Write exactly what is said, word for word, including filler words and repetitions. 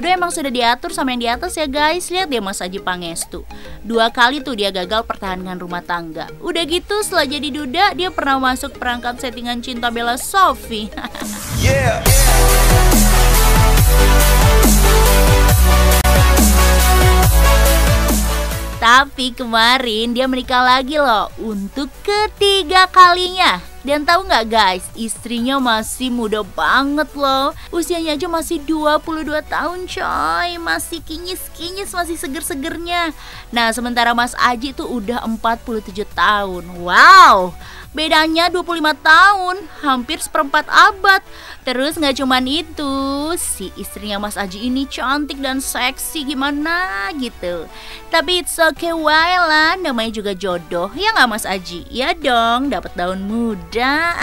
Jodoh emang sudah diatur sama yang di atas ya guys. Lihat deh Mas Adjie Pangestu, dua kali tuh dia gagal pertahankan rumah tangga. Udah gitu setelah jadi duda, dia pernah masuk perangkap settingan Cinta Bella Sofi. Yeah. Tapi kemarin dia menikah lagi loh untuk ketiga kalinya. Dan tahu nggak guys, istrinya masih muda banget loh. Usianya aja masih dua puluh dua tahun coy. Masih kinyis-kinyis, masih seger-segernya. Nah sementara Mas Adjie tuh udah empat puluh tujuh tahun. Wow, bedanya dua puluh lima tahun, hampir seperempat abad. Terus nggak cuman itu, si istrinya Mas Adjie ini cantik dan seksi gimana gitu. Tapi it's okay lah, namanya juga jodoh. Ya nggak Mas Adjie? Ya dong, dapat daun muda.